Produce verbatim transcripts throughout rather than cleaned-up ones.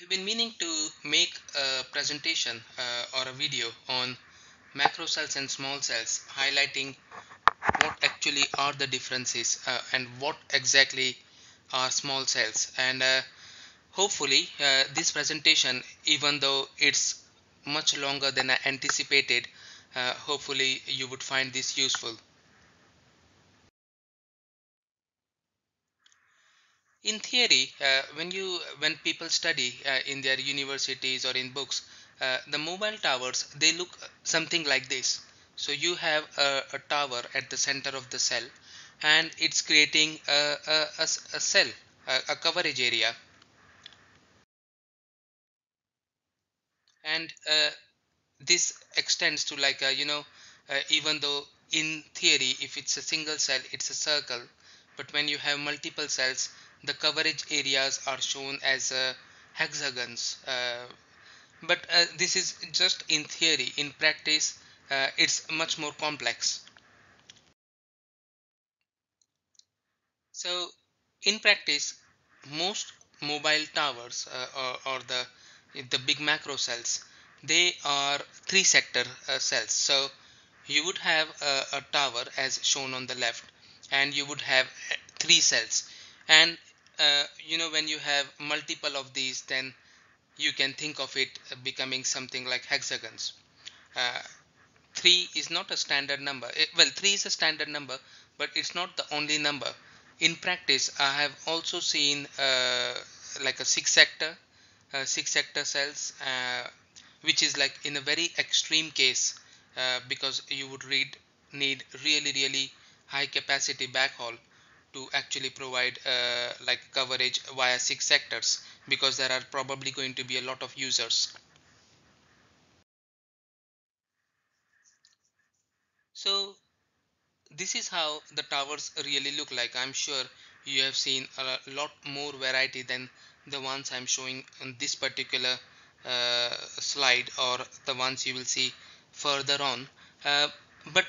I've been meaning to make a presentation uh, or a video on macrocells and small cells, highlighting what actually are the differences uh, and what exactly are small cells. And uh, hopefully uh, this presentation, even though it's much longer than I anticipated, uh, hopefully you would find this useful. In theory, uh, when you when people study uh, in their universities or in books, uh, the mobile towers, they look something like this. So you have a, a tower at the center of the cell, and it's creating a, a, a, a cell, a, a coverage area. And uh, this extends to like a, you know, uh, even though in theory, if it's a single cell, it's a circle, but when you have multiple cells, the coverage areas are shown as uh, hexagons, uh, but uh, this is just in theory. In practice, uh, it's much more complex. So in practice, most mobile towers uh, or, or the the big macro cells, they are three sector uh, cells. So you would have a, a tower as shown on the left, and you would have three cells. And Uh, you know, when you have multiple of these, then you can think of it becoming something like hexagons. Uh, three is not a standard number. It, well, three is a standard number, but it's not the only number. In practice, I have also seen uh, like a six sector, uh, six sector cells, uh, which is like in a very extreme case, uh, because you would read, need really, really high capacity backhaul to actually provide uh, like coverage via six sectors, because there are probably going to be a lot of users. So this is how the towers really look like. I'm sure you have seen a lot more variety than the ones I'm showing on this particular uh, slide, or the ones you will see further on. Uh, but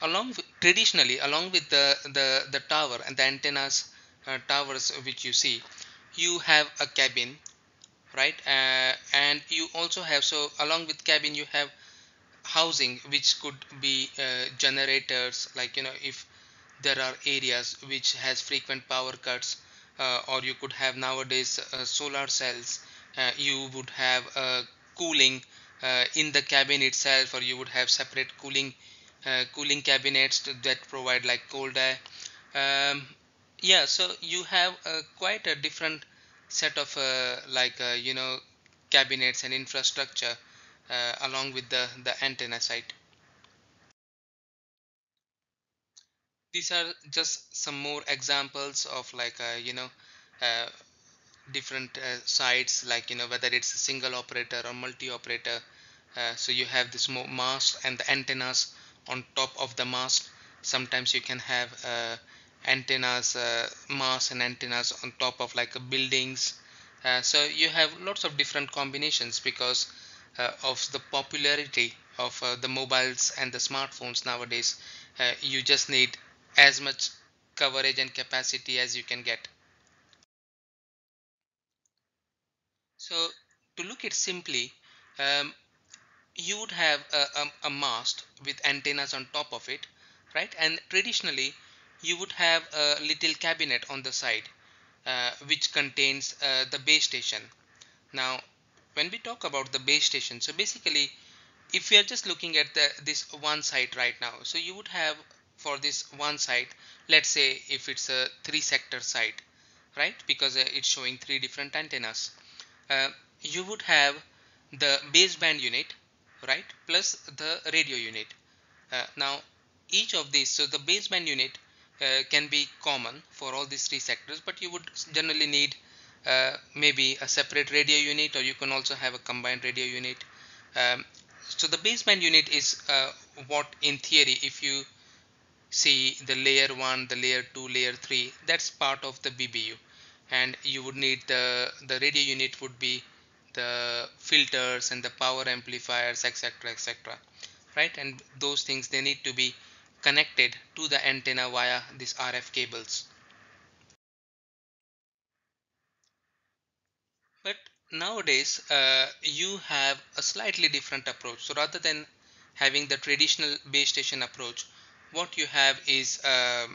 Along with, traditionally, along with the, the, the tower and the antennas, uh, towers which you see, you have a cabin, right? Uh, and you also have, so along with cabin, you have housing, which could be uh, generators, like, you know, if there are areas which has frequent power cuts, uh, or you could have nowadays uh, solar cells, uh, you would have uh, cooling uh, in the cabin itself, or you would have separate cooling Uh, cooling cabinets that provide like cold air. Um, yeah, so you have uh, quite a different set of uh, like uh, you know cabinets and infrastructure uh, along with the the antenna site. These are just some more examples of like uh, you know uh, different uh, sites, like you know whether it's a single operator or multi operator. Uh, so you have this mast and the antennas on top of the mast. Sometimes you can have uh, antennas, uh, mast and antennas on top of like uh, buildings. Uh, so you have lots of different combinations because uh, of the popularity of uh, the mobiles and the smartphones nowadays. Uh, you just need as much coverage and capacity as you can get. So to look at simply, um, you would have a, a, a mast with antennas on top of it, right? And traditionally, you would have a little cabinet on the side, uh, which contains uh, the base station. Now, when we talk about the base station, so basically, if we are just looking at the, this one site right now, so you would have for this one site, let's say if it's a three sector site, right? Because uh, it's showing three different antennas. Uh, you would have the baseband unit, right, plus the radio unit. Uh, now each of these, so the baseband unit uh, can be common for all these three sectors, but you would generally need uh, maybe a separate radio unit, or you can also have a combined radio unit. Um, so the baseband unit is uh, what in theory, if you see the layer one, the layer two, layer three, that's part of the B B U, and you would need the the radio unit would be the filters and the power amplifiers, etc, etc, right? And those things, they need to be connected to the antenna via these R F cables. But nowadays uh, you have a slightly different approach. So rather than having the traditional base station approach, what you have is uh,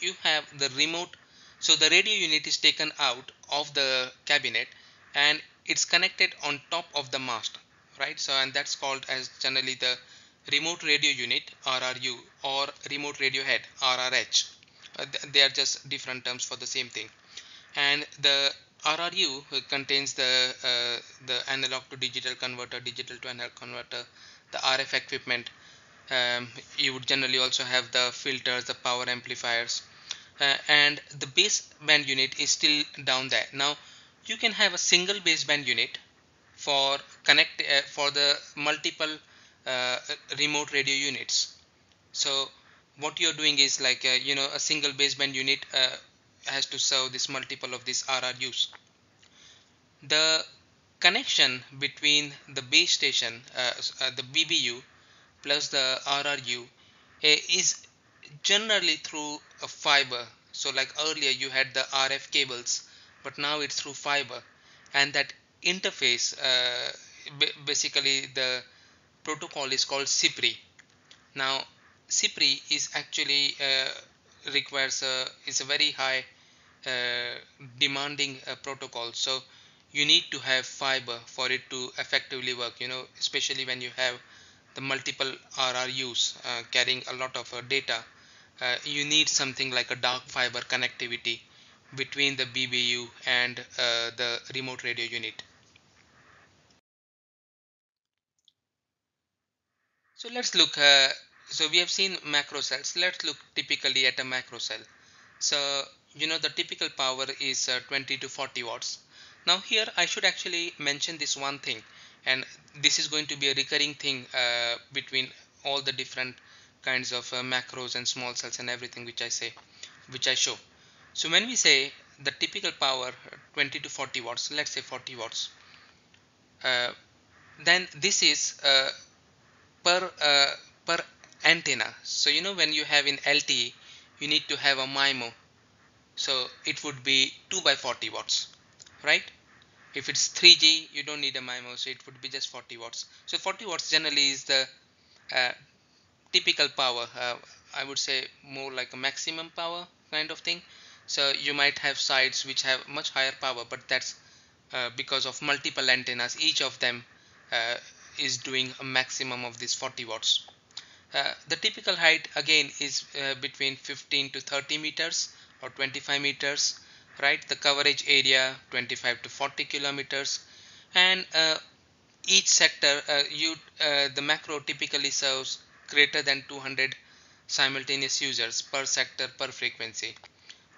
you have the remote. So the radio unit is taken out of the cabinet and it's connected on top of the mast, right? So, and that's called as generally the remote radio unit, R R U, or remote radio head, R R H. Uh, th they are just different terms for the same thing. And the R R U contains the uh, the analog to digital converter, digital to analog converter, the R F equipment. Um, you would generally also have the filters, the power amplifiers, uh, and the baseband unit is still down there. Now you can have a single baseband unit for connect uh, for the multiple uh, remote radio units. So what you're doing is like uh, you know, a single baseband unit uh, has to serve this multiple of these R R Us. The connection between the base station, uh, uh, the B B U, plus the R R U uh, is generally through a fiber. So like earlier you had the R F cables, but now it's through fiber, and that interface, uh, basically the protocol is called C P R I. Now C P R I is actually uh, requires a, is a very high uh, demanding uh, protocol. So you need to have fiber for it to effectively work, you know, especially when you have the multiple R R Us uh, carrying a lot of uh, data. Uh, you need something like a dark fiber connectivity between the B B U and uh, the remote radio unit. So let's look, uh, so we have seen macro cells. Let's look typically at a macro cell. So you know, the typical power is uh, twenty to forty watts. Now here I should actually mention this one thing, and this is going to be a recurring thing uh, between all the different kinds of uh, macros and small cells and everything which I say, which I show. So when we say the typical power twenty to forty watts, let's say forty watts, uh, then this is uh, per uh, per antenna. So you know, when you have in L T E, you need to have a MIMO. So it would be two by forty watts, right? If it's three G, you don't need a MIMO, so it would be just forty watts. So forty watts generally is the uh, typical power. Uh, I would say more like a maximum power kind of thing. So you might have sites which have much higher power, but that's uh, because of multiple antennas. Each of them uh, is doing a maximum of this forty watts. Uh, the typical height again is uh, between fifteen to thirty meters or twenty-five meters. Right, the coverage area twenty-five to forty kilometers, and uh, each sector uh, you uh, the macro typically serves greater than two hundred simultaneous users per sector per frequency.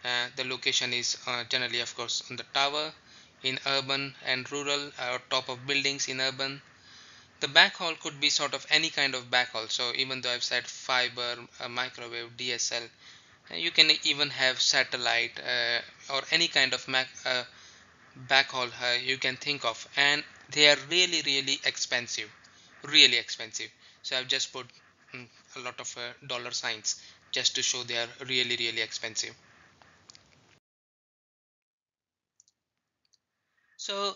Uh, the location is uh, generally, of course, on the tower in urban and rural, or top of buildings in urban. The backhaul could be sort of any kind of backhaul. So even though I've said fiber, uh, microwave, D S L, you can even have satellite uh, or any kind of mac, uh, backhaul uh, you can think of, and they are really really expensive, really expensive. So I've just put mm, a lot of uh, dollar signs just to show they are really really expensive. So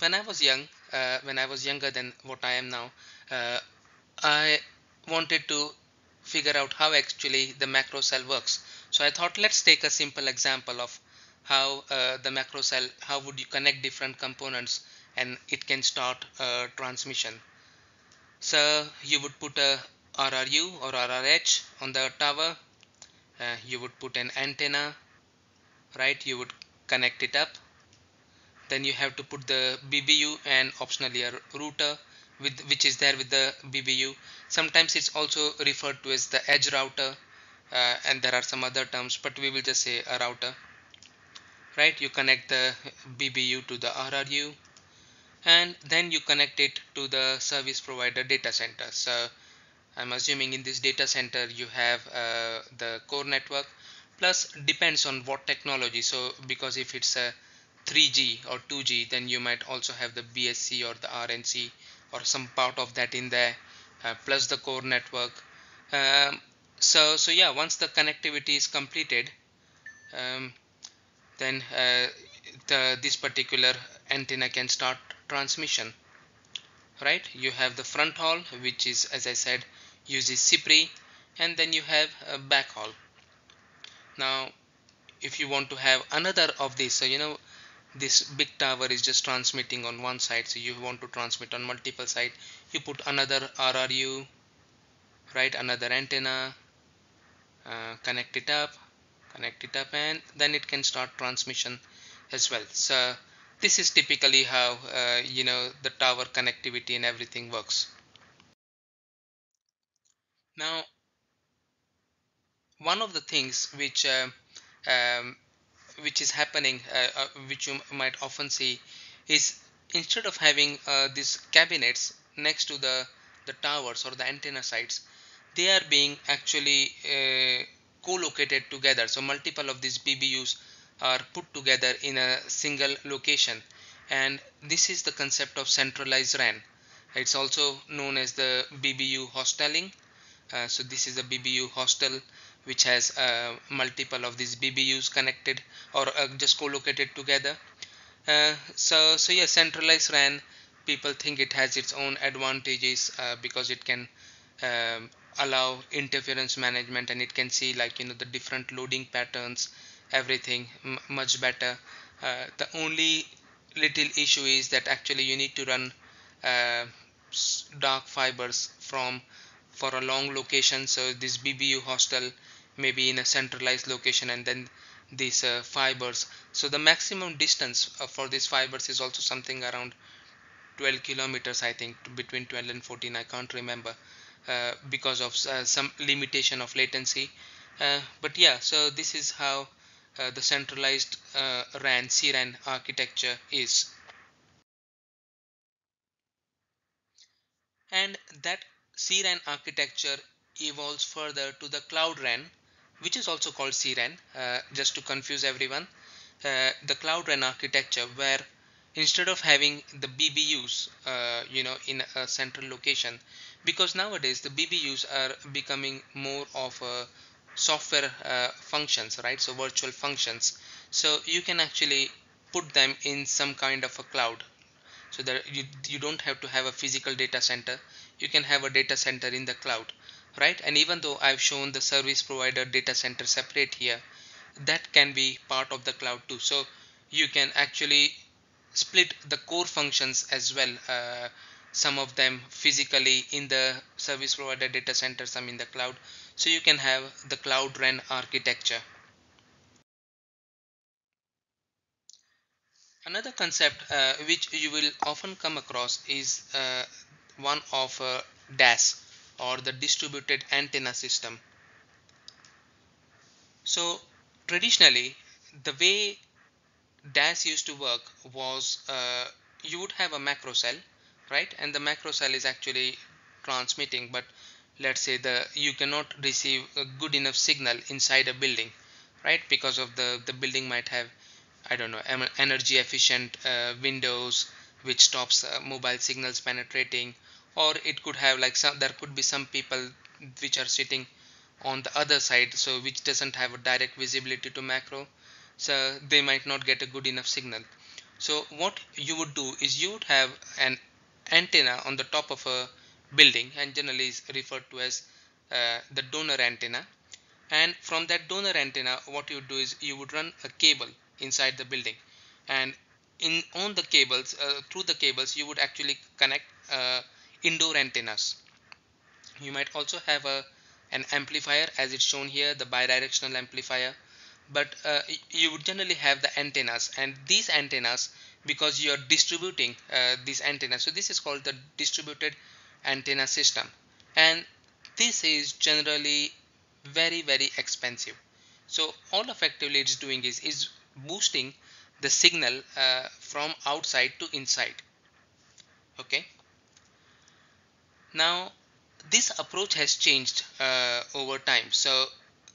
when I was young, uh, when I was younger than what I am now, uh, I wanted to figure out how actually the macro cell works. So I thought, let's take a simple example of how uh, the macro cell, how would you connect different components and it can start uh, transmission. So you would put a R R U or R R H on the tower, uh, you would put an antenna, right, you would connect it up, then you have to put the B B U and optionally a router with which is there with the B B U. Sometimes it's also referred to as the edge router, uh, and there are some other terms, but we will just say a router, right? You connect the B B U to the R R U, and then you connect it to the service provider data center. So I'm assuming in this data center you have uh, the core network, plus depends on what technology. So because if it's a three G or two G, then you might also have the B S C or the R N C or some part of that in there, uh, plus the core network. Um, so so yeah, once the connectivity is completed, um, then uh, the, this particular antenna can start transmission, right? You have the front haul, which is, as I said, uses C P R I, and then you have a back haul. Now if you want to have another of this, so you know this big tower is just transmitting on one side, so you want to transmit on multiple side, you put another R R U, right, another antenna, uh, connect it up, connect it up, and then it can start transmission as well. So this is typically how uh, you know the tower connectivity and everything works. Now one of the things which uh, um, which is happening, uh, uh, which you might often see, is instead of having uh, these cabinets next to the the towers or the antenna sites, they are being actually uh, co-located together. So multiple of these B B Us are put together in a single location, and this is the concept of centralized R A N. It's also known as the B B U hosteling. Uh, so this is a B B U hostel which has uh, multiple of these B B Us connected or uh, just co-located together. Uh, so, so yeah, centralized R A N, people think it has its own advantages uh, because it can um, allow interference management, and it can see, like, you know, the different loading patterns, everything m much better. Uh, the only little issue is that actually you need to run uh, dark fibers from for a long location. So this B B U hostel maybe in a centralized location, and then these uh, fibers, so the maximum distance uh, for these fibers is also something around twelve kilometers, I think, between twelve and fourteen, I can't remember, uh, because of uh, some limitation of latency, uh, but yeah, so this is how uh, the centralized uh, R A N, C R A N architecture is. And that C R A N architecture evolves further to the Cloud R A N, which is also called C R A N, uh, just to confuse everyone. Uh, the Cloud R A N architecture, where instead of having the B B Us uh, you know in a central location, because nowadays the B B Us are becoming more of a software uh, functions, right, so virtual functions, so you can actually put them in some kind of a cloud, so that you, you don't have to have a physical data center, you can have a data center in the cloud, right? And even though I've shown the service provider data center separate here, that can be part of the cloud too, so you can actually split the core functions as well, uh, some of them physically in the service provider data center, some in the cloud, so you can have the Cloud R A N architecture. Another concept uh, which you will often come across is uh, one of uh, D A S, or the distributed antenna system. So traditionally the way D A S used to work was, uh, you would have a macrocell, right, and the macrocell is actually transmitting, but let's say the you cannot receive a good enough signal inside a building, right, because of the the building might have, I don't know, energy efficient uh, windows which stops uh, mobile signals penetrating, or it could have like some there could be some people which are sitting on the other side, so which doesn't have a direct visibility to macro, so they might not get a good enough signal. So what you would do is you would have an antenna on the top of a building, and generally is referred to as uh, the donor antenna, and from that donor antenna what you would do is you would run a cable inside the building, and in on the cables uh, through the cables you would actually connect uh, indoor antennas. You might also have a an amplifier, as it's shown here, the bidirectional amplifier, but uh, you would generally have the antennas, and these antennas, because you are distributing uh, these antennas, so this is called the distributed antenna system, and this is generally very very expensive. So all effectively it's doing is is boosting the signal uh, from outside to inside. Okay, now this approach has changed uh, over time, so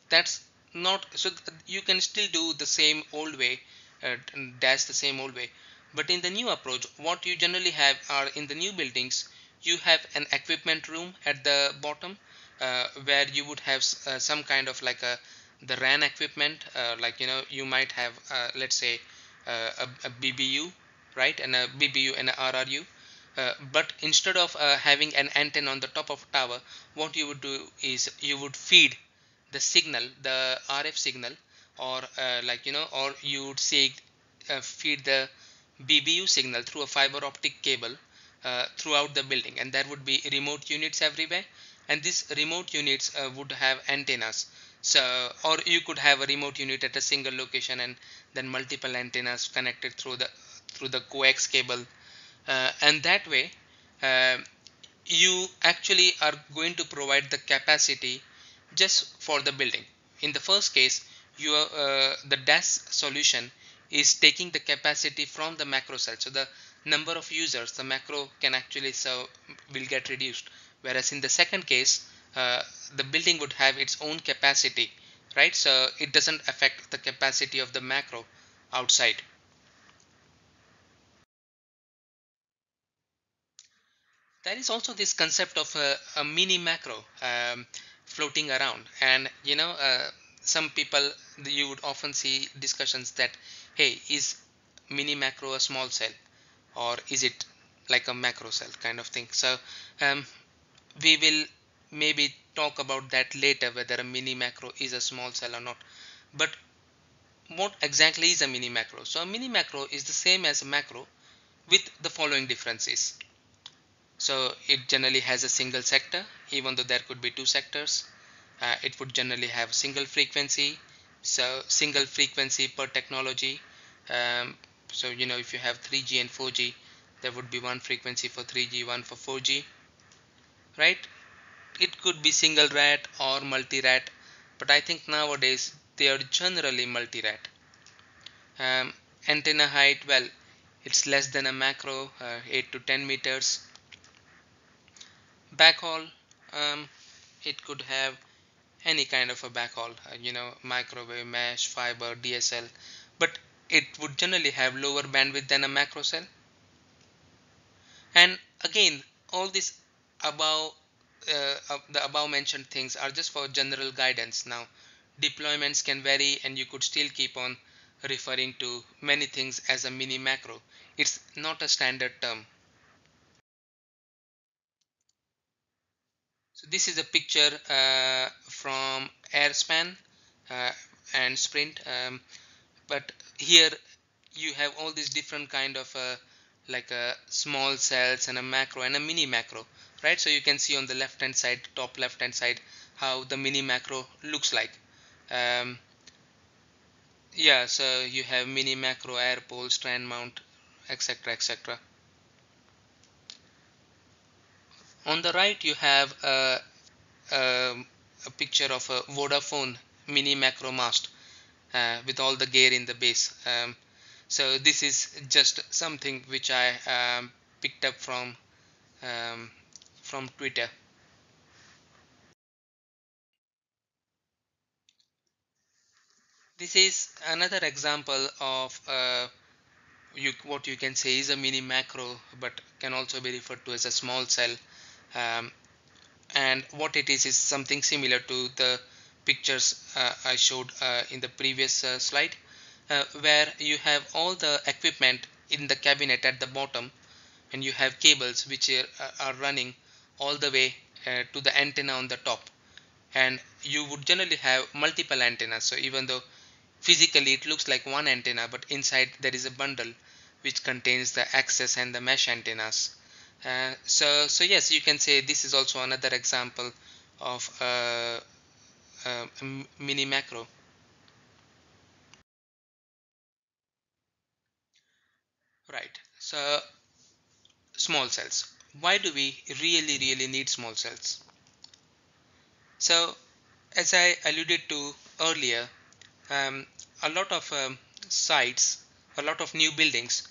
that's not so you can still do the same old way, uh, that's the same old way, but in the new approach what you generally have are, in the new buildings you have an equipment room at the bottom, uh, where you would have uh, some kind of like a the R A N equipment, uh, like you know you might have uh, let's say uh, a, a B B U right, and a B B U and a R R U. Uh, but instead of uh, having an antenna on the top of a tower, what you would do is you would feed the signal, the R F signal, or uh, like you know, or you would say uh, feed the B B U signal through a fiber optic cable uh, throughout the building, and there would be remote units everywhere, and these remote units uh, would have antennas. So, or you could have a remote unit at a single location and then multiple antennas connected through the through the coax cable, uh, and that way uh, you actually are going to provide the capacity just for the building. In the first case, you are, uh, the D A S solution is taking the capacity from the macro cell, so the number of users the macro can actually serve will get reduced, whereas in the second case uh, the building would have its own capacity, right? So it doesn't affect the capacity of the macro outside. There is also this concept of a, a mini macro um, floating around, and you know uh, some people, you would often see discussions that, hey, is mini macro a small cell or is it like a macro cell kind of thing? So um, we will maybe talk about that later, whether a mini macro is a small cell or not. But what exactly is a mini macro? So a mini macro is the same as a macro with the following differences. So it generally has a single sector, even though there could be two sectors. Uh, it would generally have single frequency, so single frequency per technology. Um, so you know, if you have three G and four G, there would be one frequency for three G, one for four G, right? It could be single R A T or multi-R A T, but I think nowadays they are generally multi-R A T. Um, antenna height, well, it's less than a macro, uh, eight to ten meters. Backhaul, um, it could have any kind of a backhaul, uh, you know, microwave, mesh, fiber, D S L, but it would generally have lower bandwidth than a macro cell. And again, all these above Uh, the above mentioned things are just for general guidance. Now deployments can vary, and you could still keep on referring to many things as a mini macro. It's not a standard term. So this is a picture uh, from Airspan uh, and Sprint, um, but here you have all these different kind of uh, like a small cells and a macro and a mini macro, right? So you can see on the left hand side, top left hand side, how the mini macro looks like. Um, yeah, so you have mini macro, air pole, strand mount, etc, et cetera. On the right you have a, a, a picture of a Vodafone mini macro mast uh, with all the gear in the base. Um, so this is just something which I um, picked up from um, from Twitter. This is another example of uh, you, what you can say is a mini macro, but can also be referred to as a small cell. Um, and what it is is something similar to the pictures uh, I showed uh, in the previous uh, slide, uh, where you have all the equipment in the cabinet at the bottom, and you have cables which are, are running all the way uh, to the antenna on the top, and you would generally have multiple antennas. So even though physically it looks like one antenna, but inside there is a bundle which contains the access and the mesh antennas. Uh, so so yes, you can say this is also another example of uh, uh, mini macro. Right, so small cells. Why do we really really need small cells? So as I alluded to earlier, um, a lot of um, sites, a lot of new buildings,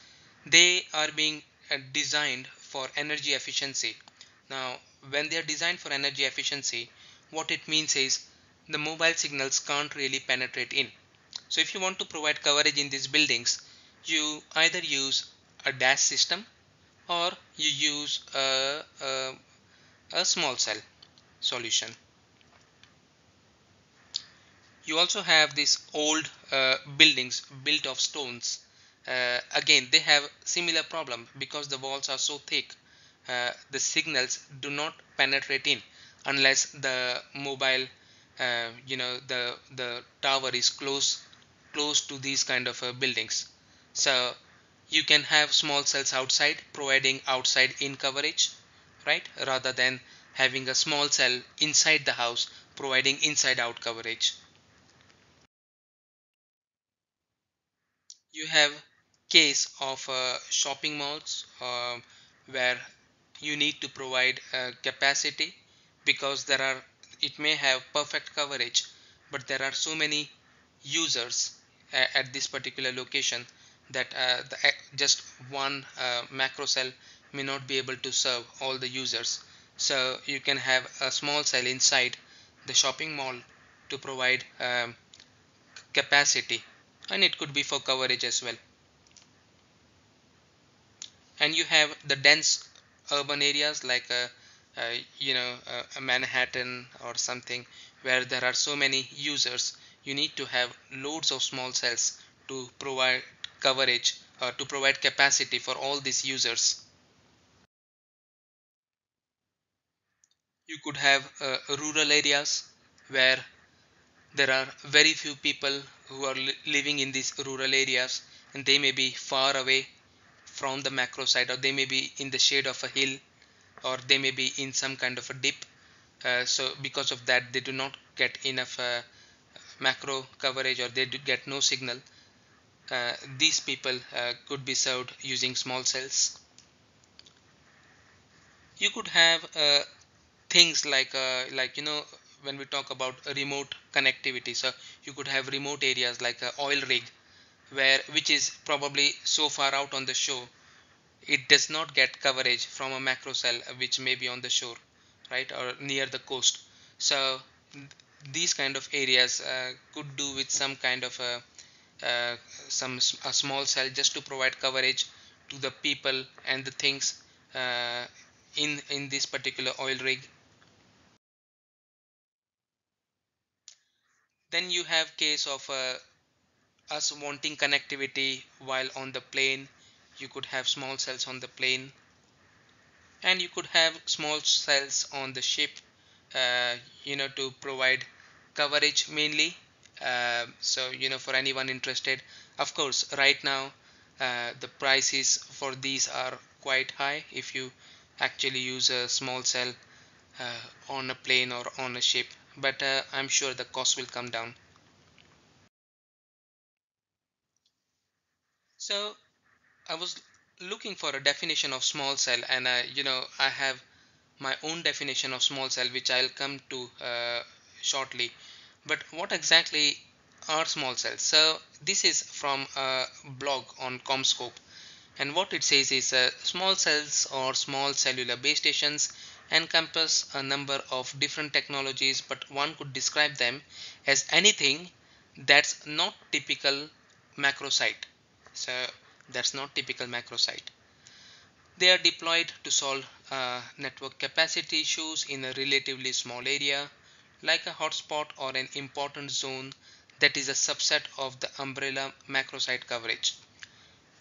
they are being uh, designed for energy efficiency. Now when they are designed for energy efficiency, what it means is the mobile signals can't really penetrate in. So if you want to provide coverage in these buildings, you either use a D A S system or you use a, a, a small cell solution. You also have these old uh, buildings built of stones, uh, again they have similar problem because the walls are so thick, uh, the signals do not penetrate in unless the mobile uh, you know the the tower is close close to these kind of uh, buildings. So you can have small cells outside providing outside in coverage, right, rather than having a small cell inside the house providing inside out coverage. You have case of uh, shopping malls uh, where you need to provide uh, capacity because there are, it may have perfect coverage, but there are so many users uh, at this particular location that uh, the, uh, just one uh, macro cell may not be able to serve all the users. So you can have a small cell inside the shopping mall to provide um, capacity, and it could be for coverage as well. And you have the dense urban areas like a, a, you know a Manhattan or something where there are so many users, you need to have loads of small cells to provide coverage or to provide capacity for all these users. You could have uh, rural areas where there are very few people who are li living in these rural areas, and they may be far away from the macro site, or they may be in the shade of a hill, or they may be in some kind of a dip. Uh, so because of that, they do not get enough uh, macro coverage, or they do get no signal. Uh, these people uh, could be served using small cells. You could have uh, things like uh, like you know when we talk about remote connectivity, so you could have remote areas like an oil rig where which is probably so far out on the shore it does not get coverage from a macro cell which may be on the shore, right, or near the coast. So these kind of areas uh, could do with some kind of a, uh, some a small cell just to provide coverage to the people and the things uh, in in this particular oil rig. Then you have case of uh, us wanting connectivity while on the plane. You could have small cells on the plane, and you could have small cells on the ship, uh, you know, to provide coverage mainly. Uh, so, you know, for anyone interested, of course, right now uh, the prices for these are quite high if you actually use a small cell uh, on a plane or on a ship. But uh, I'm sure the cost will come down. So I was looking for a definition of small cell, and I, you know I have my own definition of small cell which I'll come to uh, shortly. But what exactly are small cells? So this is from a blog on ComScope, and what it says is uh, small cells or small cellular base stations encompass a number of different technologies, but one could describe them as anything that's not typical macro site. So that's not typical macro site. They are deployed to solve uh, network capacity issues in a relatively small area, like a hotspot or an important zone that is a subset of the umbrella macro site coverage.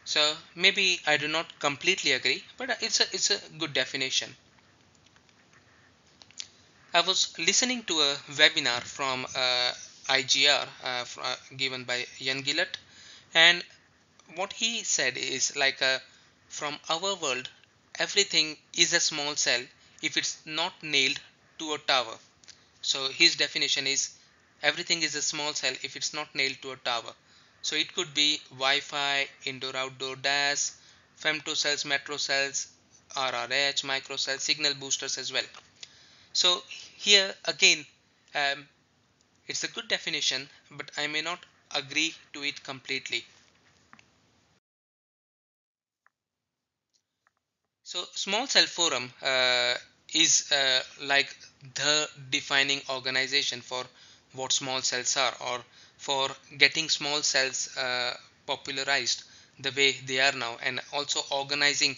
So maybe I do not completely agree, but it's a it's a good definition. I was listening to a webinar from uh, I G R uh, from, uh, given by Jan Gillett, and what he said is like uh, from our world everything is a small cell if it's not nailed to a tower. So his definition is everything is a small cell if it's not nailed to a tower. So it could be Wi-Fi, indoor-outdoor D A S, Femtocells, Metrocells, R R H, Microcells, signal boosters as well. So here again um, it's a good definition, but I may not agree to it completely. So Small Cell Forum uh, is uh, like the defining organization for what small cells are, or for getting small cells uh, popularized the way they are now, and also organizing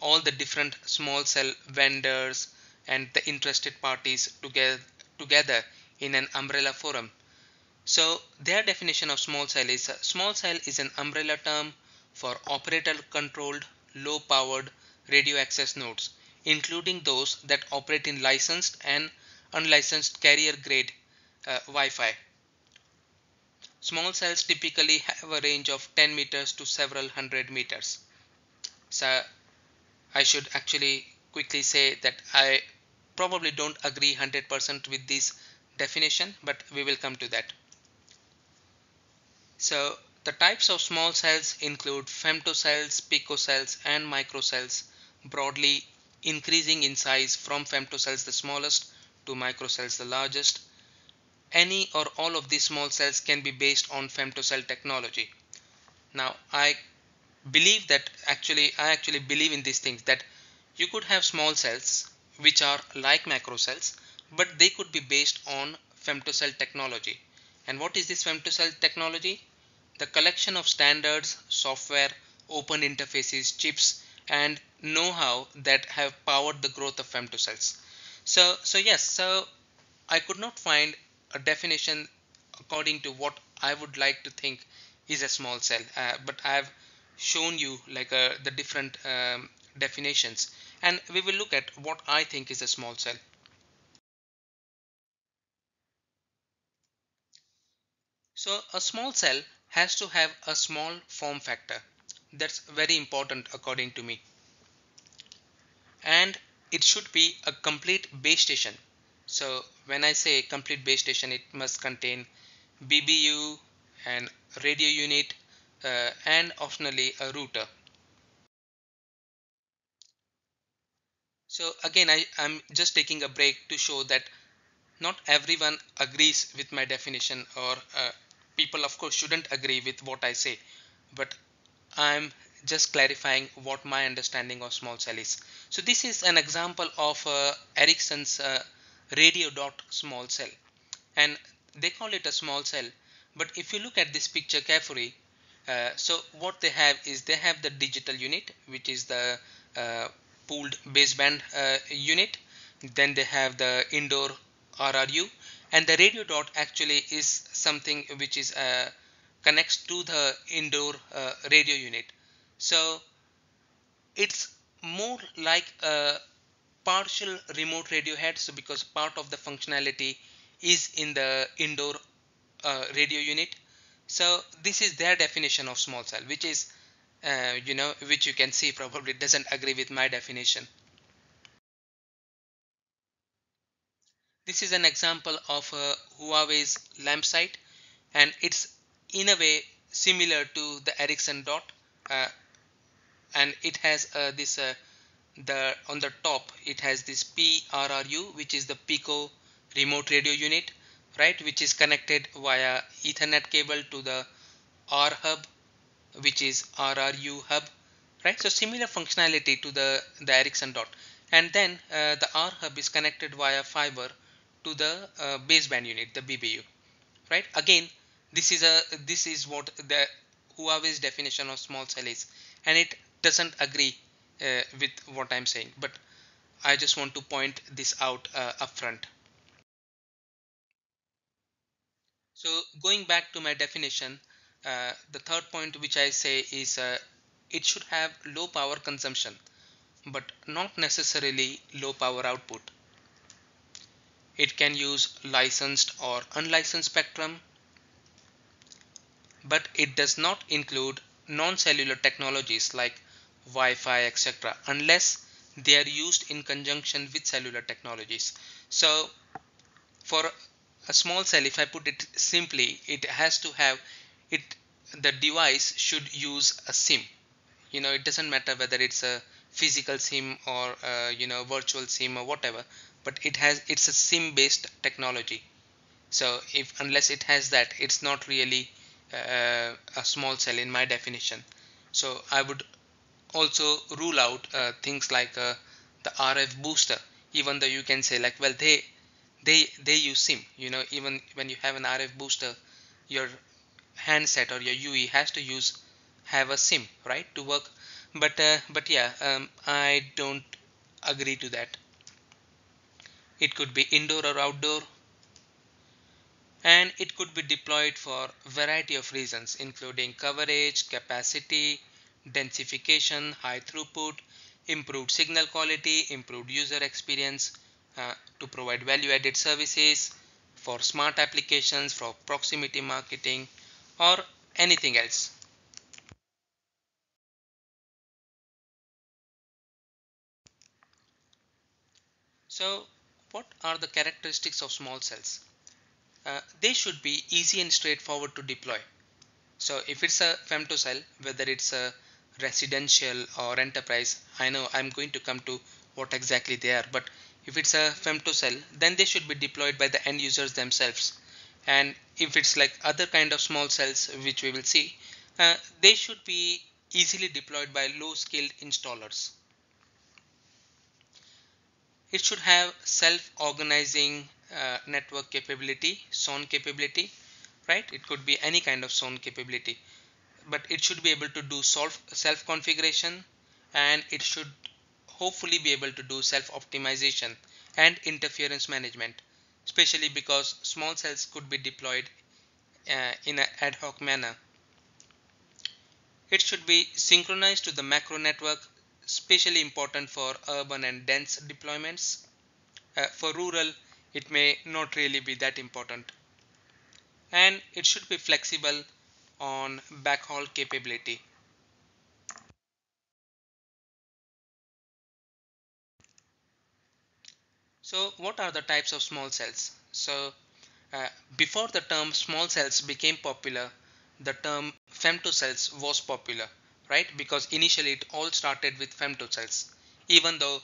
all the different small cell vendors and the interested parties together together in an umbrella forum. So their definition of small cell is, uh, small cell is an umbrella term for operator-controlled, low-powered radio access nodes, including those that operate in licensed and unlicensed carrier-grade uh, Wi-Fi. Small cells typically have a range of ten meters to several hundred meters. So I should actually quickly say that I probably don't agree one hundred percent with this definition, but we will come to that. So the types of small cells include femtocells, picocells, and microcells, broadly increasing in size from femtocells, the smallest, to microcells, the largest. Any or all of these small cells can be based on femtocell technology. Now, I believe that actually, I actually believe in these things, that you could have small cells which are like macrocells, but they could be based on femtocell technology. And what is this femtocell technology? The collection of standards, software, open interfaces, chips, and know-how that have powered the growth of femtocells. So, so yes, so I could not find a definition according to what I would like to think is a small cell, uh, but I've shown you like uh, the different um, definitions, and we will look at what I think is a small cell. So a small cell has to have a small form factor. That's very important according to me. And it should be a complete base station. So when I say complete base station, it must contain B B U and radio unit uh, and optionally a router. So again, I am just taking a break to show that not everyone agrees with my definition, or uh, people of course shouldn't agree with what I say, but I'm just clarifying what my understanding of small cell is. So this is an example of uh, Ericsson's uh, radio dot small cell, and they call it a small cell. But if you look at this picture carefully, uh, so what they have is they have the digital unit, which is the uh, pooled baseband uh, unit. Then they have the indoor R R U, and the radio dot actually is something which is uh, connects to the indoor uh, radio unit. So it's more like a partial remote radio head, so because part of the functionality is in the indoor uh, radio unit. So this is their definition of small cell, which is uh, you know, which you can see probably doesn't agree with my definition. This is an example of uh, Huawei's lamp site, and it's in a way similar to the Ericsson dot, uh, and it has uh, this uh, the on the top it has this P R R U, which is the Pico remote radio unit, right, which is connected via Ethernet cable to the R hub, which is R R U hub, right? So similar functionality to the the Ericsson dot, and then uh, the R hub is connected via fiber to the uh, baseband unit, the B B U, right? Again, this is a this is what the Huawei's definition of small cell is, and it doesn't agree uh, with what I'm saying, but I just want to point this out uh, upfront. So going back to my definition, uh, the third point which I say is uh, it should have low power consumption, but not necessarily low power output. It can use licensed or unlicensed spectrum, but it does not include non-cellular technologies like Wi-Fi, et cetera, unless they are used in conjunction with cellular technologies. So for a small cell, if I put it simply, it has to have it, the device should use a SIM. You know, it doesn't matter whether it's a physical SIM or uh, you know, virtual SIM or whatever, but it has it's a SIM based technology. So if unless it has that, it's not really uh, a small cell in my definition. So I would also rule out uh, things like uh, the R F booster, even though you can say like, well, they they they use SIM, you know, even when you have an R F booster, your handset or your U E has to use have a SIM, right, to work. But uh, but yeah, um, I don't agree to that. It could be indoor or outdoor, and it could be deployed for a variety of reasons, including coverage, capacity, densification, high throughput, improved signal quality, improved user experience, uh, to provide value-added services for smart applications, for proximity marketing, or anything else. So what are the characteristics of small cells? Uh, they should be easy and straightforward to deploy. So if it's a femtocell, whether it's a residential or enterprise, I know I'm going to come to what exactly they are, but if it's a femtocell, then they should be deployed by the end users themselves. And if it's like other kind of small cells, which we will see, uh, they should be easily deployed by low-skilled installers. It should have self-organizing uh, network capability, S O N capability, right? It could be any kind of S O N capability, but it should be able to do self-configuration, and it should hopefully be able to do self-optimization and interference management, especially because small cells could be deployed uh, in an ad hoc manner. It should be synchronized to the macro network, especially important for urban and dense deployments. Uh, for rural, it may not really be that important. And it should be flexible on backhaul capability. So what are the types of small cells? So uh, before the term small cells became popular, the term femtocells was popular, right? Because initially it all started with femtocells, even though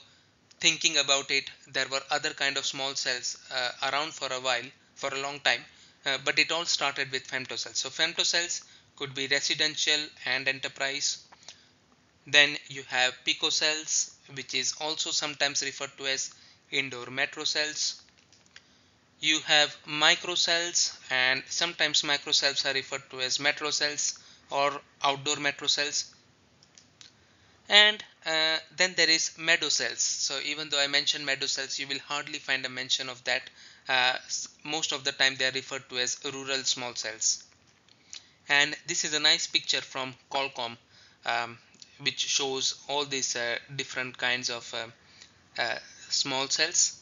thinking about it, there were other kind of small cells uh, around for a while, for a long time, uh, but it all started with femtocells. So femtocells could be residential and enterprise. Then you have picocells, which is also sometimes referred to as indoor metrocells. You have microcells, and sometimes microcells are referred to as metrocells or outdoor metrocells. And uh, then there is meadowcells. So even though I mentioned meadowcells, you will hardly find a mention of that. Uh, most of the time they are referred to as rural small cells. And this is a nice picture from Qualcomm, um, which shows all these uh, different kinds of uh, uh, small cells.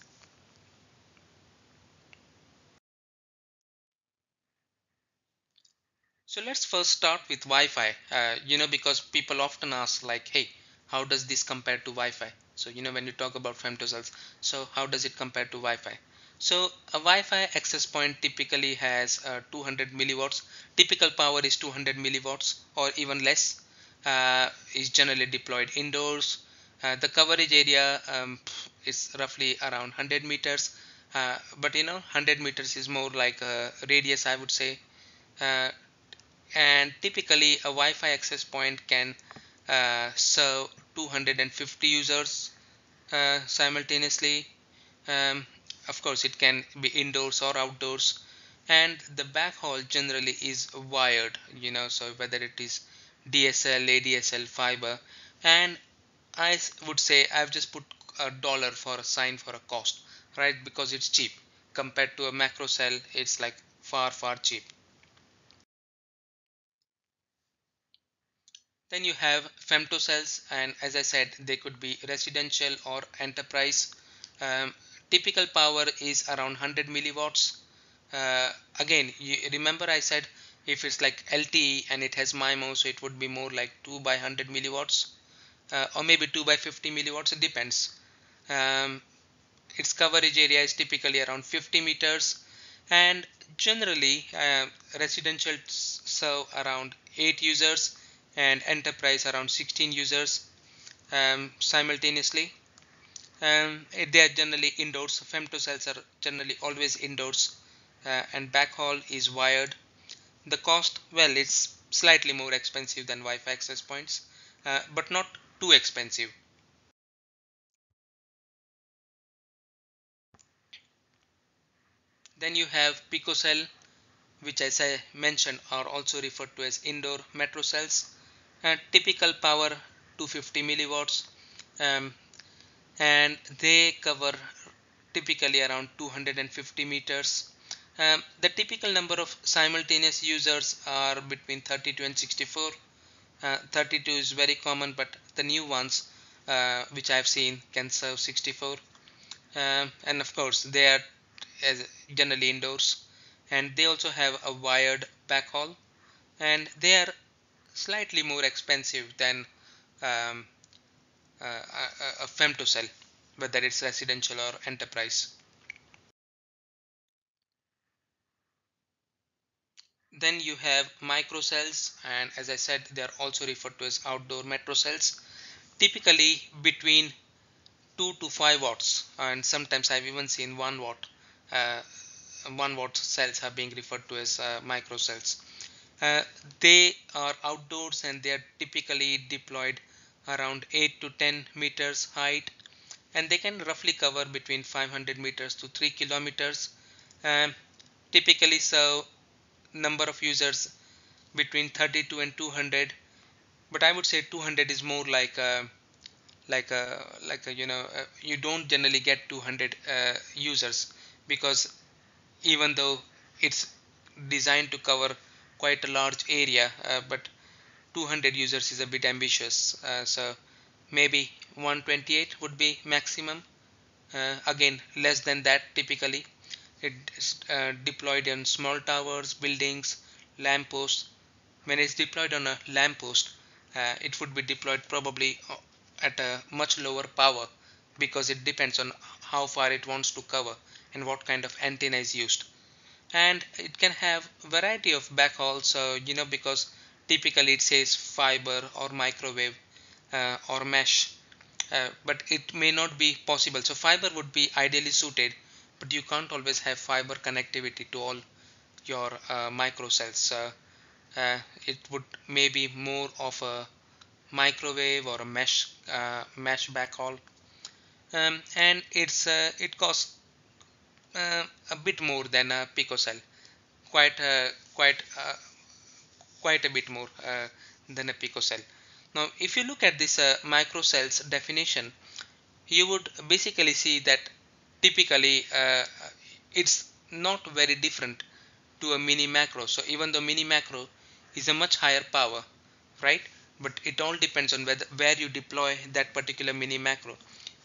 So let's first start with Wi-Fi, uh, you know, because people often ask like, hey, how does this compare to Wi-Fi? So, you know, when you talk about femtocells, so how does it compare to Wi-Fi? So a Wi-Fi access point typically has uh, two hundred milliwatts. Typical power is two hundred milliwatts or even less, uh, is generally deployed indoors. Uh, the coverage area um, is roughly around one hundred meters, uh, but you know, one hundred meters is more like a radius, I would say. Uh, and typically a Wi-Fi access point can uh, serve two hundred fifty users uh, simultaneously. Um, of course, it can be indoors or outdoors, and the backhaul generally is wired, you know, so whether it is D S L, A D S L, fiber. And I would say I've just put a dollar for a sign for a cost, right? Because it's cheap compared to a macro cell. It's like far, far cheap. Then you have femtocells, and as I said, they could be residential or enterprise. Um, typical power is around one hundred milliwatts. Uh, again, you remember I said if it's like L T E and it has MIMO, so it would be more like two by one hundred milliwatts. Uh, or maybe two by fifty milliwatts, it depends. Um, its coverage area is typically around fifty meters, and generally uh, residential serve around eight users and enterprise around sixteen users um, simultaneously. Um, they are generally indoors. Femtocells are generally always indoors, uh, and backhaul is wired. The cost, well, it's slightly more expensive than Wi-Fi access points, uh, but not too expensive. Then you have picocell, which as I mentioned are also referred to as indoor metrocells. Uh, typical power two hundred fifty milliwatts, um, and they cover typically around two hundred fifty meters. Um, the typical number of simultaneous users are between thirty-two and sixty-four. uh, thirty-two is very common, but the new ones uh, which I've seen can serve sixty-four, uh, and of course they are generally indoors, and they also have a wired backhaul, and they are slightly more expensive than um, a, a, a femtocell, whether it's residential or enterprise. Then you have microcells, and as I said, they are also referred to as outdoor metrocells, typically between two to five watts, and sometimes I've even seen one watt. Uh, one watt cells are being referred to as uh, microcells. Uh, they are outdoors, and they are typically deployed around eight to ten meters height, and they can roughly cover between five hundred meters to three kilometers. Um, typically serve number of users between thirty-two and two hundred, but I would say two hundred is more like a, like a like a you know uh, you don't generally get two hundred uh, users, because even though it's designed to cover quite a large area, uh, but two hundred users is a bit ambitious, uh, so maybe one twenty-eight would be maximum. Uh, again, less than that typically. It's uh, deployed in small towers, buildings, lampposts. When it's deployed on a lamppost, uh, it would be deployed probably at a much lower power, because it depends on how far it wants to cover and what kind of antenna is used. And it can have variety of backhaul, so you know, because typically it says fiber or microwave uh, or mesh, uh, but it may not be possible. So fiber would be ideally suited, but you can't always have fiber connectivity to all your uh, microcells. Uh, uh, it would maybe more of a microwave or a mesh uh, mesh backhaul, um, and it's uh, it costs uh, a bit more than a picocell, quite uh, quite uh, quite a bit more uh, than a picocell. Now, if you look at this uh, microcells definition, you would basically see that typically uh, it's not very different to a mini macro. So even though mini macro is a much higher power, right, but it all depends on whether where you deploy that particular mini macro.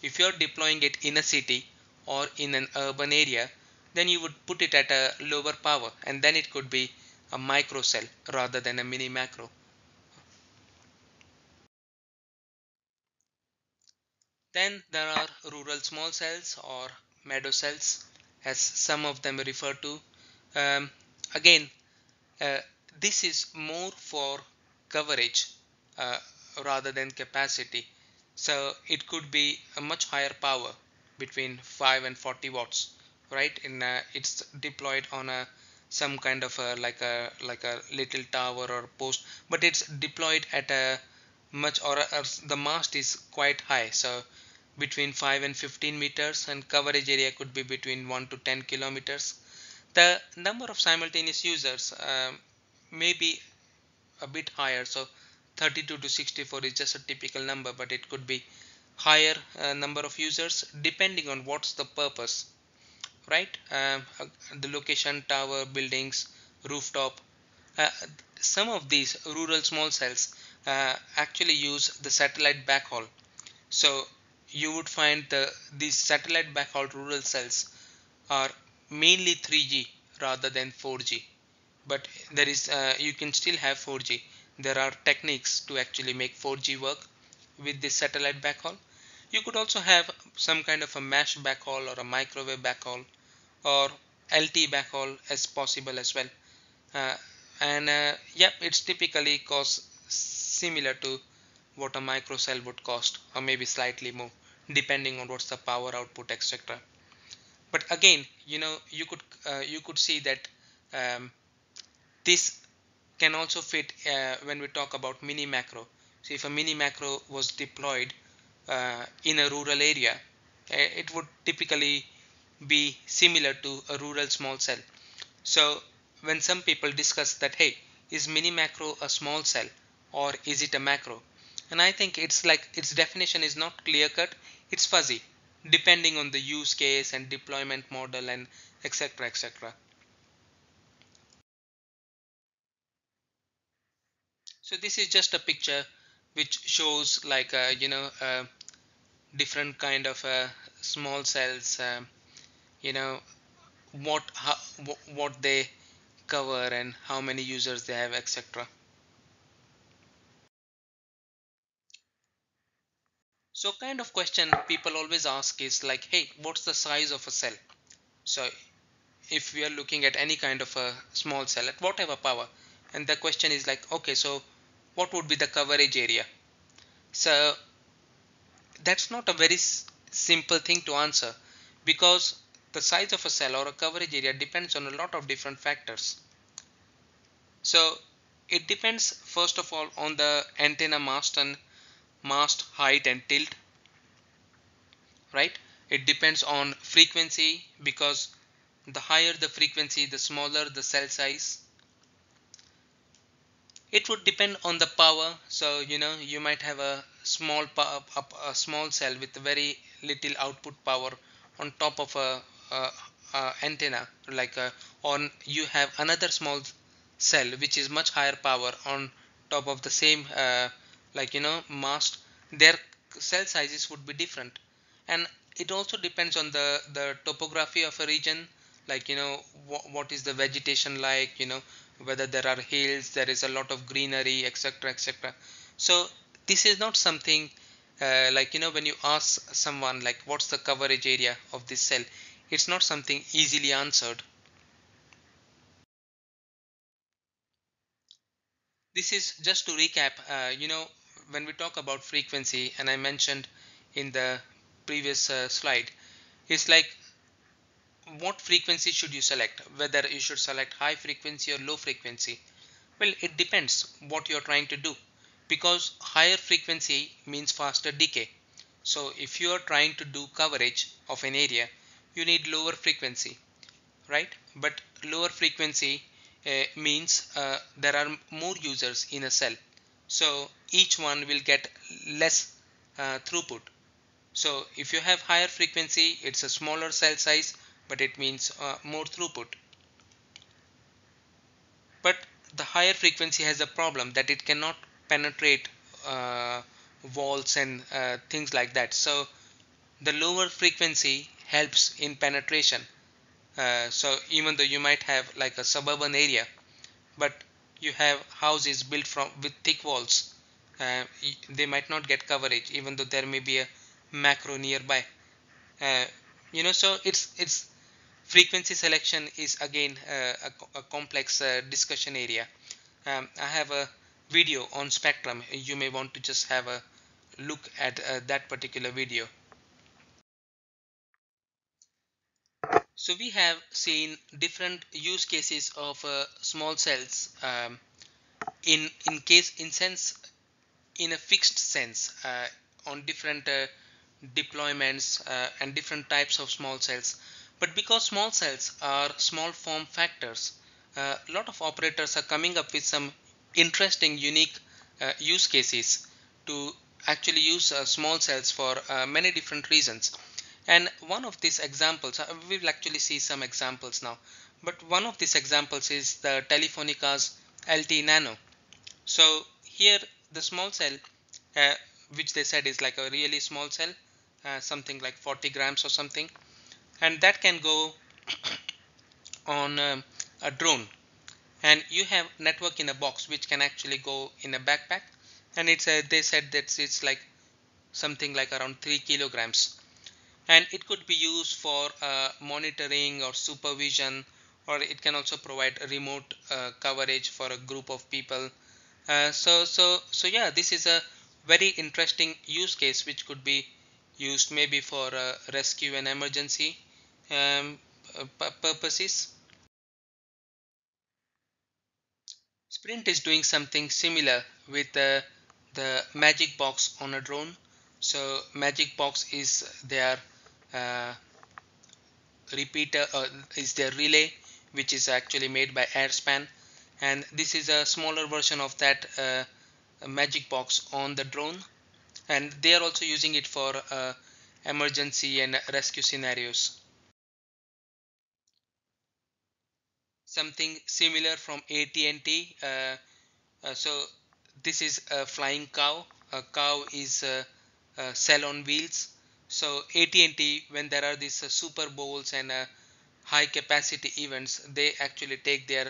If you're deploying it in a city or in an urban area, then you would put it at a lower power, and then it could be a microcell rather than a mini macro. Then there are rural small cells, or Meadowcells, as some of them refer to. Um, again, uh, this is more for coverage uh, rather than capacity. So it could be a much higher power, between five and forty watts, right? In uh, it's deployed on a some kind of a, like a like a little tower or post, but it's deployed at a much or, or the mast is quite high, so between five and fifteen meters, and coverage area could be between one to ten kilometers. The number of simultaneous users um, may be a bit higher, so thirty-two to sixty-four is just a typical number, but it could be higher uh, number of users depending on what's the purpose, right? Uh, the location, tower, buildings, rooftop. Uh, some of these rural small cells uh, actually use the satellite backhaul, so you would find the these satellite backhaul rural cells are mainly three G rather than four G, but there is uh, you can still have four G. There are techniques to actually make four G work with this satellite backhaul. You could also have some kind of a mesh backhaul or a microwave backhaul or L T E backhaul as possible as well, uh, and uh, yeah, it's typically costs similar to what a microcell would cost, or maybe slightly more, depending on what's the power output, et cetera. But again, you know, you could uh, you could see that um, this can also fit uh, when we talk about mini macro. So if a mini macro was deployed uh, in a rural area, it would typically be similar to a rural small cell. So when some people discuss that, hey, is mini macro a small cell or is it a macro? And I think it's like its definition is not clear cut, it's fuzzy, depending on the use case and deployment model and et cetera et cetera. So this is just a picture which shows like uh, you know uh, different kind of uh, small cells, uh, you know what how, what they cover and how many users they have, et cetera. So kind of question people always ask is like, hey, what's the size of a cell? So if we are looking at any kind of a small cell at whatever power, and the question is like, okay, so what would be the coverage area? So that's not a very simple thing to answer, because the size of a cell or a coverage area depends on a lot of different factors. So it depends first of all on the antenna mast and mast height and tilt, right? It depends on frequency, because the higher the frequency, the smaller the cell size. It would depend on the power. So you know, you might have a small power, a small cell with very little output power on top of a, a, a antenna, like a, on you have another small cell which is much higher power on top of the same uh, like you know mast. Their cell sizes would be different, and it also depends on the the topography of a region, like you know wh what is the vegetation like, you know whether there are hills, there is a lot of greenery, etc, etc. So this is not something uh, like you know when you ask someone like what's the coverage area of this cell, it's not something easily answered. This is just to recap, uh, you know when we talk about frequency, and I mentioned in the previous uh, slide, it's like what frequency should you select, whether you should select high frequency or low frequency. Well, it depends what you're trying to do, because higher frequency means faster decay. So if you are trying to do coverage of an area, you need lower frequency, right? But lower frequency uh, means uh, there are more users in a cell, so each one will get less uh, throughput. So if you have higher frequency, it's a smaller cell size, but it means uh, more throughput. But the higher frequency has a problem that it cannot penetrate uh, walls and uh, things like that. So the lower frequency helps in penetration. Uh, so even though you might have like a suburban area, but you have houses built from with thick walls, uh, they might not get coverage, even though there may be a macro nearby. Uh, you know, so it's it's. Frequency selection is again uh, a, a complex uh, discussion area. Um, I have a video on spectrum. You may want to just have a look at uh, that particular video. So we have seen different use cases of uh, small cells um, in in case in sense in a fixed sense uh, on different uh, deployments uh, and different types of small cells. But because small cells are small form factors, a uh, lot of operators are coming up with some interesting unique uh, use cases to actually use uh, small cells for uh, many different reasons. And one of these examples, uh, we will actually see some examples now, but one of these examples is the Telefonica's L T E Nano. So here the small cell, uh, which they said is like a really small cell, uh, something like forty grams or something. And that can go on um, a drone, and you have network in a box which can actually go in a backpack, and it's a, they said that it's like something like around three kilograms, and it could be used for uh, monitoring or supervision, or it can also provide remote uh, coverage for a group of people. Uh, so so so yeah, this is a very interesting use case which could be used maybe for uh, rescue and emergency Um, purposes. Sprint is doing something similar with uh, the Magic Box on a drone. So Magic Box is their uh, repeater, uh, is their relay, which is actually made by Airspan, and this is a smaller version of that uh, Magic Box on the drone, and they are also using it for uh, emergency and rescue scenarios. Something similar from A T and T. Uh, uh, so This is a flying cow. A cow is a, a cell on wheels. So A T and T, when there are these uh, Super Bowls and uh, high capacity events, they actually take their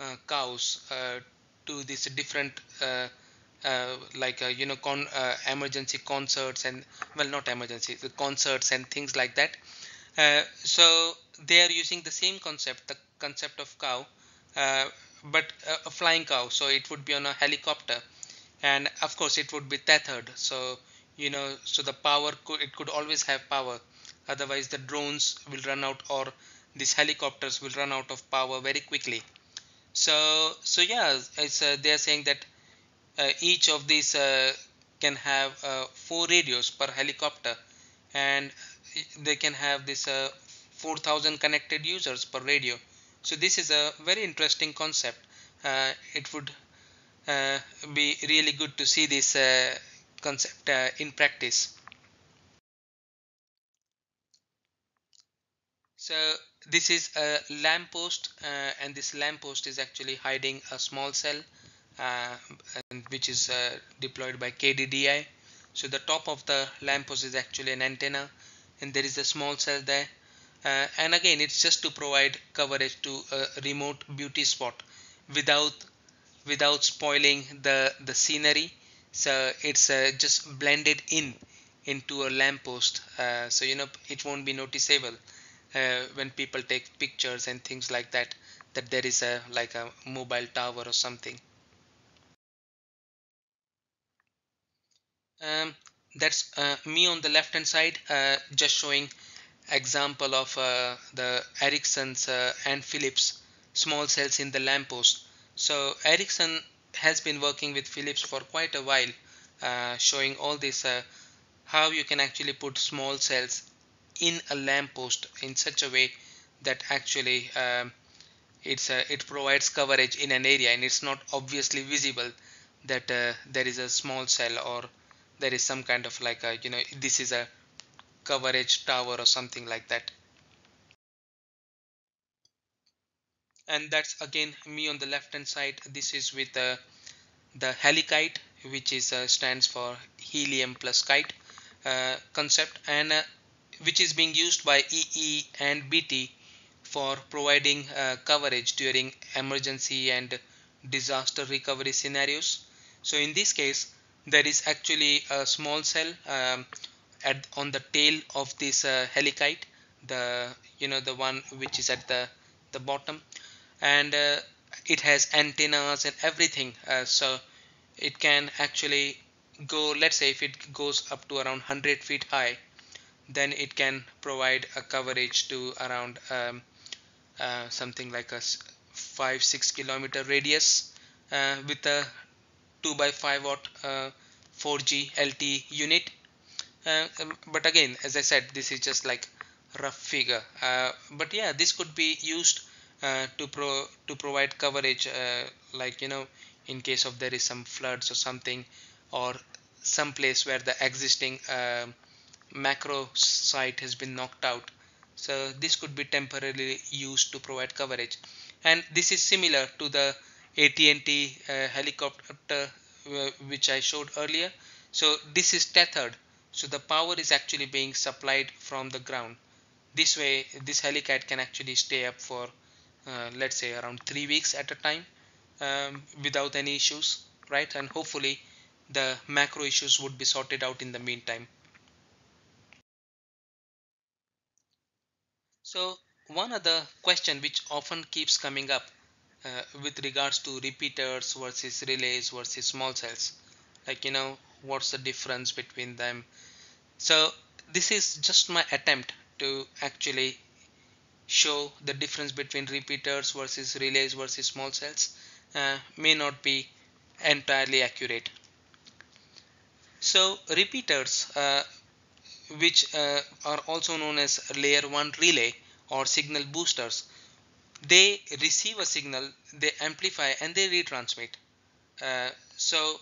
uh, cows uh, to these different uh, uh, like uh, you know con uh, emergency concerts and well not emergency the concerts and things like that. Uh, so they are using the same concept, the concept of cow, uh, but a flying cow. So it would be on a helicopter, and of course it would be tethered. So you know, so the power could, it could always have power. Otherwise the drones will run out, or these helicopters will run out of power very quickly. So, so yeah, it's, uh, they are saying that uh, each of these uh, can have uh, four radios per helicopter, and they can have this uh, four thousand connected users per radio. So this is a very interesting concept. Uh, it would uh, be really good to see this uh, concept uh, in practice. So this is a lamppost, uh, and this lamppost is actually hiding a small cell, uh, and which is uh, deployed by K D D I. So the top of the lamppost is actually an antenna, and there is a small cell there. Uh, and again, it's just to provide coverage to a remote beauty spot without without spoiling the the scenery. So it's uh, just blended in into a lamppost. Uh, so you know it won't be noticeable uh, when people take pictures and things like that, that there is a like a mobile tower or something. Um, that's uh, me on the left hand side, uh, just showing example of uh, the Ericsson's uh, and Philips small cells in the lamppost. So Ericsson has been working with Philips for quite a while, uh, showing all this uh, how you can actually put small cells in a lamppost in such a way that actually um, it's uh, it provides coverage in an area, and it's not obviously visible that uh, there is a small cell, or there is some kind of like a, you know, this is a coverage tower or something like that. And that's again me on the left hand side. This is with uh, the helikite, which is uh, stands for helium plus kite uh, concept, and uh, which is being used by E E and B T for providing uh, coverage during emergency and disaster recovery scenarios. So in this case, there is actually a small cell um, at on the tail of this uh, helikite, the you know the one which is at the the bottom, and uh, it has antennas and everything. Uh, so it can actually go, let's say if it goes up to around one hundred feet high, then it can provide a coverage to around um, uh, something like a five six kilometer radius uh, with a two by five watt uh, four G L T E unit. Uh, but again, as I said, this is just like rough figure, uh, but yeah, this could be used uh, to pro to provide coverage, uh, like you know in case of there is some floods or something, or some place where the existing uh, macro site has been knocked out. So this could be temporarily used to provide coverage, and this is similar to the A T and T uh, helicopter uh, which I showed earlier. So this is tethered, so the power is actually being supplied from the ground. This way, this helicopter can actually stay up for uh, let's say around three weeks at a time um, without any issues, right? And hopefully the macro issues would be sorted out in the meantime. So one other question which often keeps coming up uh, with regards to repeaters versus relays versus small cells, like you know what's the difference between them. So this is just my attempt to actually show the difference between repeaters versus relays versus small cells. Uh, may not be entirely accurate. So repeaters, uh, which uh, are also known as layer one relay or signal boosters, they receive a signal, they amplify, and they retransmit. Uh, so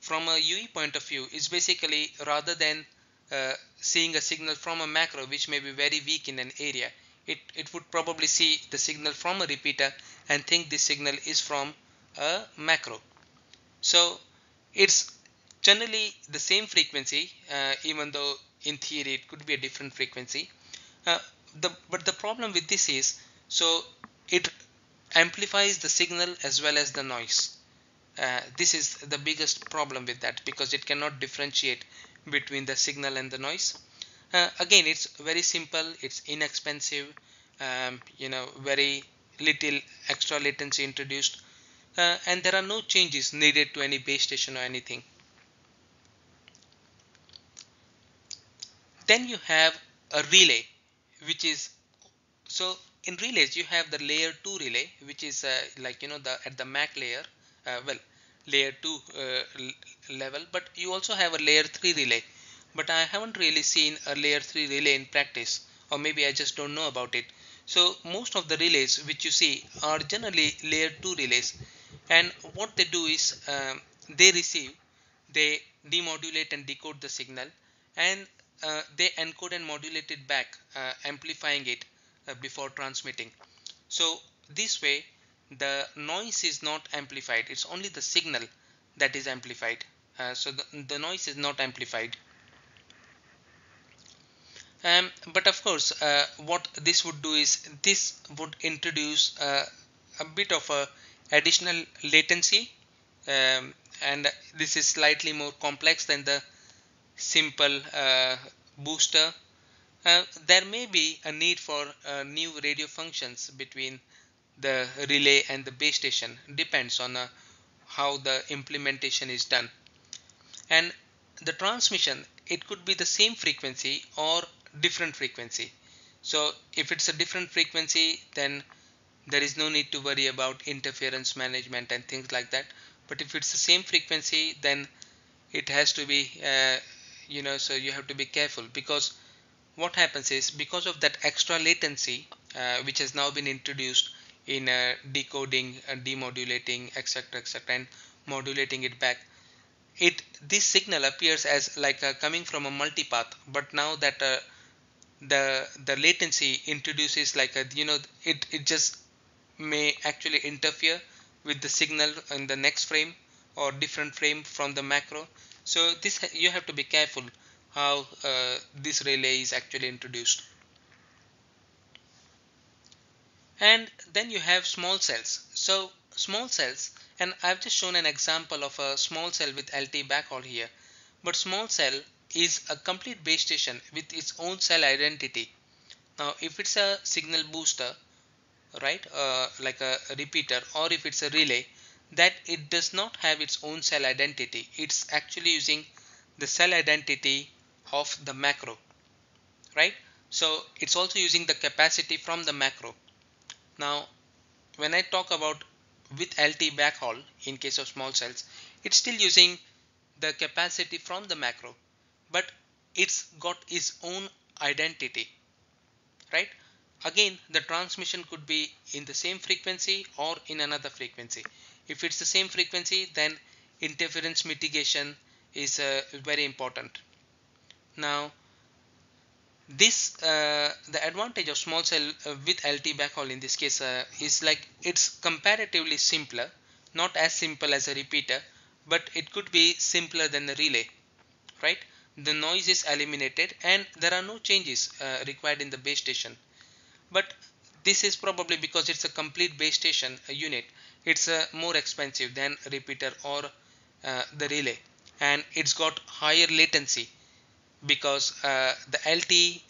from a U E point of view, it's basically rather than uh, seeing a signal from a macro, which may be very weak in an area, it, it would probably see the signal from a repeater and think this signal is from a macro. So it's generally the same frequency, uh, even though in theory it could be a different frequency. Uh, the, but the problem with this is, so it amplifies the signal as well as the noise. Uh, this is the biggest problem with that, because it cannot differentiate between the signal and the noise. Uh, again, it's very simple, it's inexpensive, um, you know, very little extra latency introduced, uh, and there are no changes needed to any base station or anything. Then you have a relay, which is, so in relays you have the layer two relay, which is uh, like, you know, the at the M A C layer, uh, well, layer two uh, level, but you also have a layer three relay. But I haven't really seen a layer three relay in practice, or maybe I just don't know about it. So most of the relays which you see are generally layer two relays, and what they do is, um, they receive, they demodulate and decode the signal, and uh, they encode and modulate it back, uh, amplifying it uh, before transmitting. So this way the noise is not amplified, it's only the signal that is amplified. Uh, so the, the noise is not amplified. Um, but of course, uh, what this would do is, this would introduce uh, a bit of a additional latency, um, and this is slightly more complex than the simple uh, booster. Uh, there may be a need for uh, new radio functions between the relay and the base station, depends on uh, how the implementation is done. And the transmission, it could be the same frequency or different frequency. So if it's a different frequency, then there is no need to worry about interference management and things like that. But if it's the same frequency, then it has to be, uh, you know, so you have to be careful, because what happens is, because of that extra latency, uh, which has now been introduced in uh, decoding and demodulating, etc., etc., and modulating it back, it this signal appears as like uh, coming from a multipath. But now that uh, the the latency introduces, like a, you know, it it just may actually interfere with the signal in the next frame or different frame from the macro. So this, you have to be careful how uh, this relay is actually introduced. And then you have small cells. So small cells, and I've just shown an example of a small cell with L T E backhaul here, but small cell is a complete base station with its own cell identity. Now if it's a signal booster, right, uh, like a repeater, or if it's a relay, that it does not have its own cell identity. It's actually using the cell identity of the macro, right? So it's also using the capacity from the macro. Now when I talk about with L T E backhaul in case of small cells, it's still using the capacity from the macro, but it's got its own identity, right? Again, the transmission could be in the same frequency or in another frequency. If it's the same frequency, then interference mitigation is uh, very important. Now this, uh, the advantage of small cell uh, with L T E backhaul in this case uh, is, like, it's comparatively simpler, not as simple as a repeater, but it could be simpler than a relay, right? The noise is eliminated and there are no changes uh, required in the base station. But this is probably because it's a complete base station unit, it's uh, more expensive than a repeater or uh, the relay, and it's got higher latency, because uh, the L T E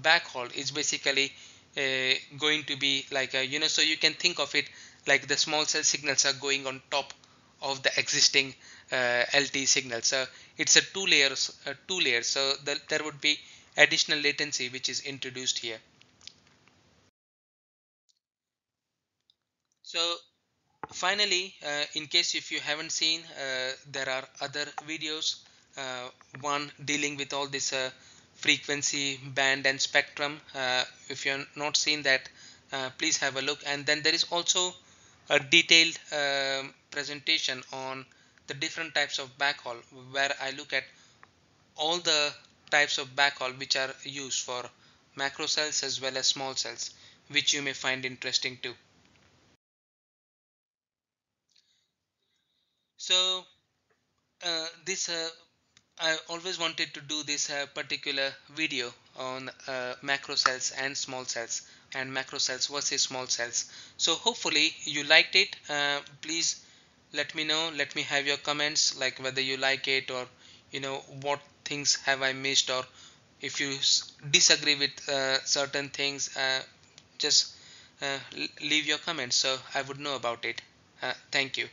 backhaul is basically uh, going to be like a, you know, so you can think of it like the small cell signals are going on top of the existing uh, L T E signals. So it's a two layers, uh, two layers. So the, there would be additional latency which is introduced here. So finally, uh, in case if you haven't seen, uh, there are other videos. Uh, one dealing with all this uh, frequency band and spectrum. Uh, if you're not seen that, uh, please have a look. And then there is also a detailed uh, presentation on the different types of backhaul, where I look at all the types of backhaul which are used for macro cells as well as small cells, which you may find interesting too. So uh, this uh, I always wanted to do this uh, particular video on uh, macrocells and small cells, and macrocells versus small cells. So hopefully you liked it. Uh, please let me know. Let me have your comments, like whether you like it, or you know what things have I missed, or if you disagree with uh, certain things, uh, just uh, leave your comments so I would know about it. Uh, thank you.